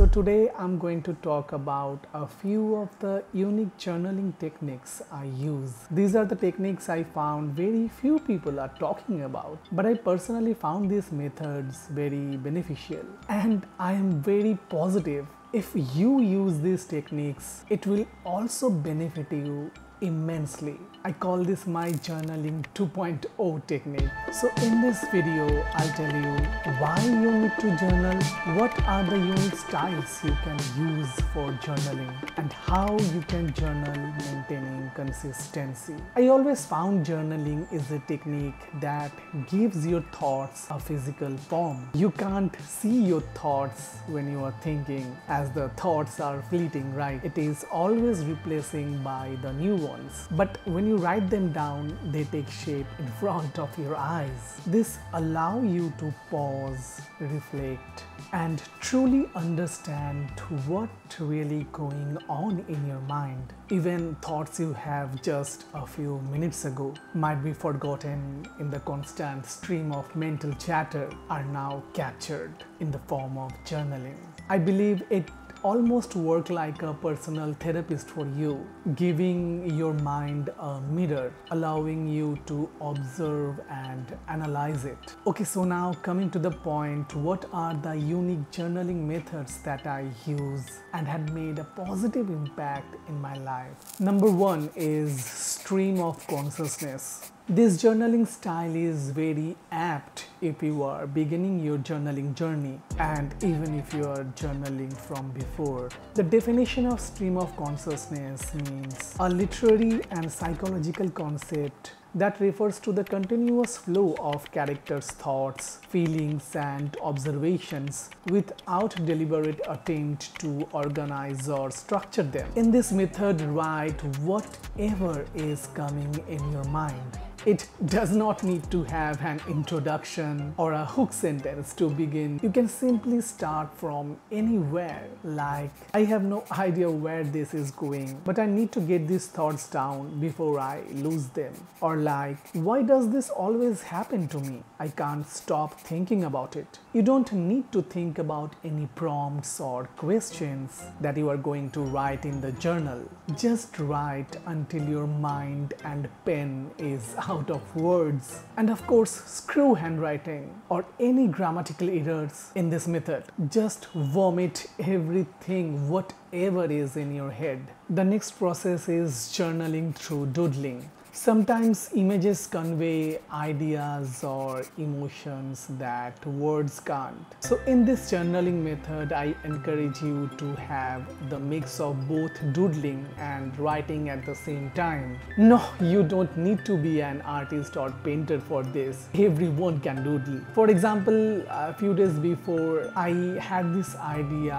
So today I'm going to talk about a few of the unique journaling techniques I use. These are the techniques I found very few people are talking about, but I personally found these methods very beneficial, and I am very positive if you use these techniques, it will also benefit you immensely. I call this my journaling 2.0 technique. So in this video, I'll tell you why you need to journal, what are the unique styles you can use for journaling, and how you can journal maintaining consistency. I always found journaling is a technique that gives your thoughts a physical form. You can't see your thoughts when you are thinking, as the thoughts are fleeting, right? It is always replacing by the new one. But when you write them down, they take shape in front of your eyes. This allows you to pause, reflect, and truly understand what really going on in your mind. Even thoughts you have just a few minutes ago might be forgotten in the constant stream of mental chatter are now captured in the form of journaling. I believe it almost work like a personal therapist for you, giving your mind a mirror, allowing you to observe and analyze it. Okay, so now coming to the point, what are the unique journaling methods that I use and had made a positive impact in my life? Number one is stream of consciousness. This journaling style is very apt if you are beginning your journaling journey, and even if you are journaling from before. The definition of stream of consciousness means a literary and psychological concept that refers to the continuous flow of characters' thoughts, feelings, and observations without deliberate attempt to organize or structure them. In this method, write whatever is coming in your mind. It does not need to have an introduction or a hook sentence to begin. You can simply start from anywhere, like, I have no idea where this is going, but I need to get these thoughts down before I lose them. Or like, why does this always happen to me? I can't stop thinking about it. You don't need to think about any prompts or questions that you are going to write in the journal. Just write until your mind and pen is out of words. And of course, screw handwriting or any grammatical errors in this method. Just vomit everything, whatever is in your head. The next process is journaling through doodling. Sometimes images convey ideas or emotions that words can't. So in this journaling method, I encourage you to have the mix of both doodling and writing at the same time. No, you don't need to be an artist or painter for this. Everyone can doodle. For example, a few days before, I had this idea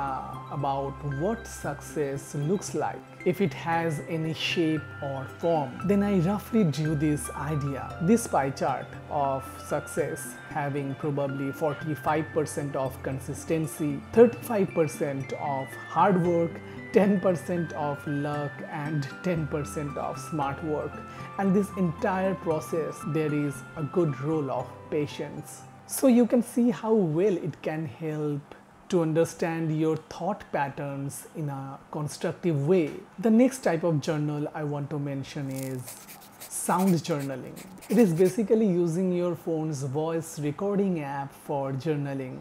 about what success looks like. If it has any shape or form, then I roughly drew this idea. This pie chart of success having probably 45% of consistency, 35% of hard work, 10% of luck, and 10% of smart work. And this entire process, there is a good role of patience. So you can see how well it can help to understand your thought patterns in a constructive way. The next type of journal I want to mention is sound journaling. It is basically using your phone's voice recording app for journaling.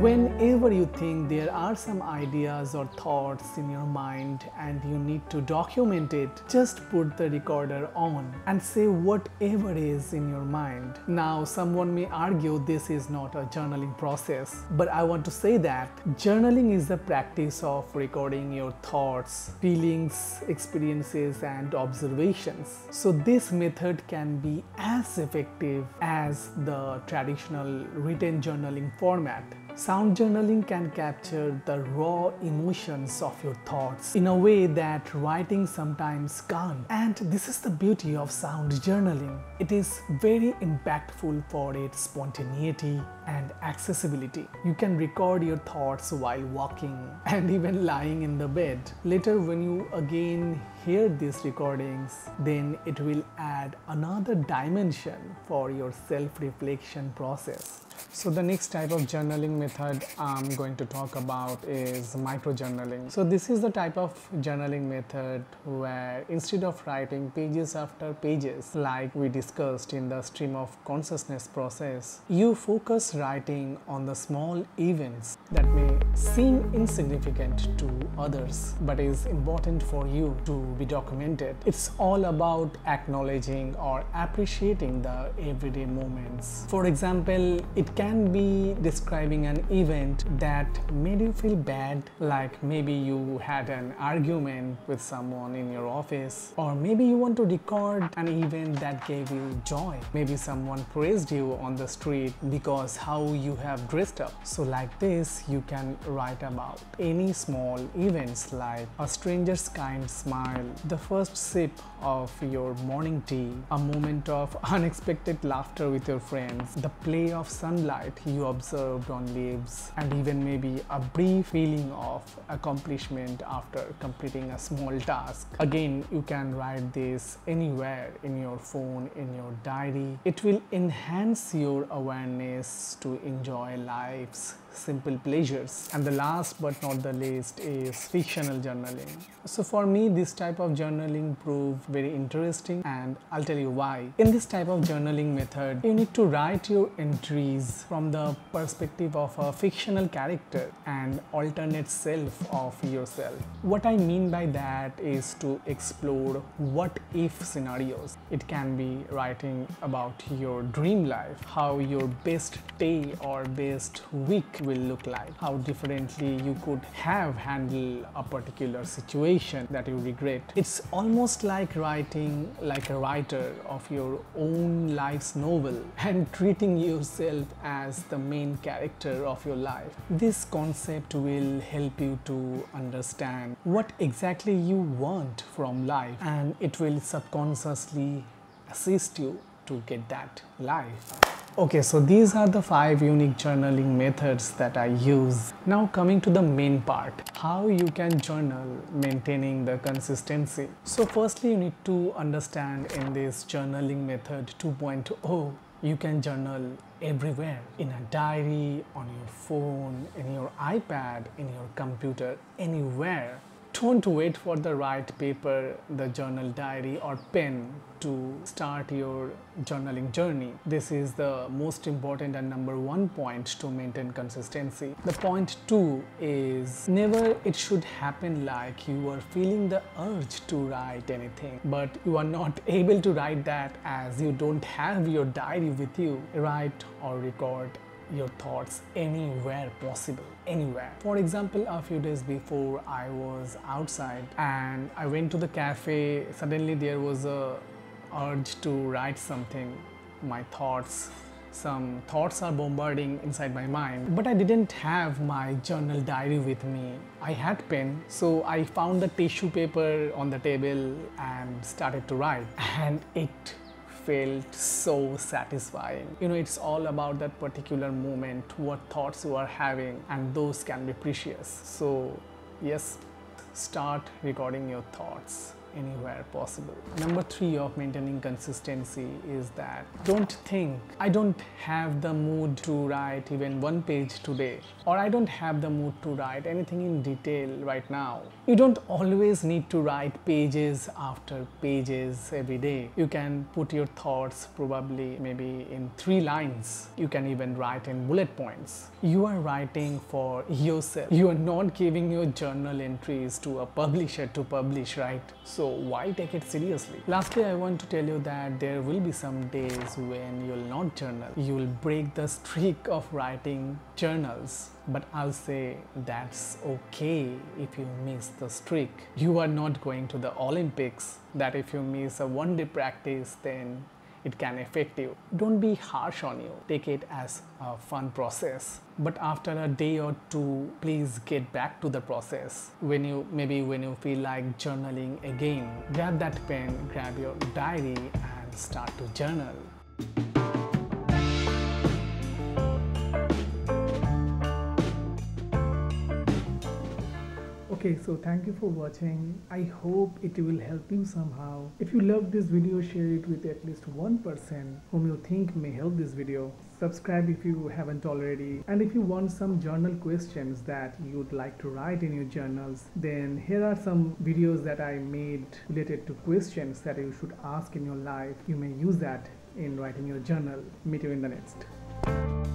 Whenever you think there are some ideas or thoughts in your mind and you need to document it, just put the recorder on and say whatever is in your mind. Now, someone may argue this is not a journaling process, but I want to say that journaling is the practice of recording your thoughts, feelings, experiences, and observations. So this method can be as effective as the traditional written journaling format. Sound journaling can capture the raw emotions of your thoughts in a way that writing sometimes can't. And this is the beauty of sound journaling. It is very impactful for its spontaneity and accessibility. You can record your thoughts while walking and even lying in the bed. Later, when you again hear these recordings, then it will add another dimension for your self-reflection process. So the next type of journaling method I'm going to talk about is microjournaling. So this is the type of journaling method where instead of writing pages after pages like we discussed in the stream of consciousness process, you focus writing on the small events that may seem insignificant to others but is important for you to be documented. It's all about acknowledging or appreciating the everyday moments. For example, it can be describing an event that made you feel bad, like maybe you had an argument with someone in your office, or maybe you want to record an event that gave you joy. Maybe someone praised you on the street because how you have dressed up. So like this, you can write about any small events like a stranger's kind smile, the first sip of your morning tea, a moment of unexpected laughter with your friends, the play of sunlight you observed on leaves, and even maybe a brief feeling of accomplishment after completing a small task. Again, you can write this anywhere, in your phone, in your diary. It will enhance your awareness to enjoy life's simple pleasures. And the last but not the least is fictional journaling. So for me, this type of journaling proved very interesting, and I'll tell you why. In this type of journaling method, you need to write your entries from the perspective of a fictional character and alternate self of yourself. What I mean by that is to explore what if scenarios. It can be writing about your dream life, how your best day or best week will look like, how differently you could have handled a particular situation that you regret. It's almost like writing like a writer of your own life's novel and treating yourself as the main character of your life. This concept will help you to understand what exactly you want from life, and it will subconsciously assist you to get that life. Okay, so these are the 5 unique journaling methods that I use. Now coming to the main part, how you can journal maintaining the consistency. So firstly, you need to understand in this journaling method 2.0, you can journal everywhere, in a diary, on your phone, in your iPad, in your computer, anywhere. Don't wait for the right paper, the journal diary or pen to start your journaling journey. This is the most important and number one point to maintain consistency. The point 2 is never it should happen like you are feeling the urge to write anything, but you are not able to write that as you don't have your diary with you. Write or record your thoughts anywhere possible, anywhere. For example, a few days before, I was outside and I went to the cafe. Suddenly there was a urge to write something, my thoughts. Some thoughts are bombarding inside my mind, but I didn't have my journal diary with me. I had pen, so I found the tissue paper on the table and started to write, and it felt so satisfying. You know, it's all about that particular moment, what thoughts you are having, and those can be precious. So yes, start recording your thoughts anywhere possible. Number 3 of maintaining consistency is that don't think, I don't have the mood to write even one page today, or I don't have the mood to write anything in detail right now. You don't always need to write pages after pages every day. You can put your thoughts probably maybe in 3 lines. You can even write in bullet points. You are writing for yourself. You are not giving your journal entries to a publisher to publish, right? So why take it seriously? Lastly, I want to tell you that there will be some days when you'll not journal. You'll break the streak of writing journals. But I'll say that's okay if you miss the streak. You are not going to the Olympics, that if you miss a one-day practice, then it can affect you. Don't be harsh on you. Take it as a fun process. But after a day or 2, please get back to the process. When you feel like journaling again, grab that pen, grab your diary and start to journal. Okay, so thank you for watching. I hope it will help you somehow. If you loved this video, share it with at least one person whom you think may help this video. Subscribe if you haven't already, and if you want some journal questions that you'd like to write in your journals, then here are some videos that I made related to questions that you should ask in your life. You may use that in writing your journal. Meet you in the next.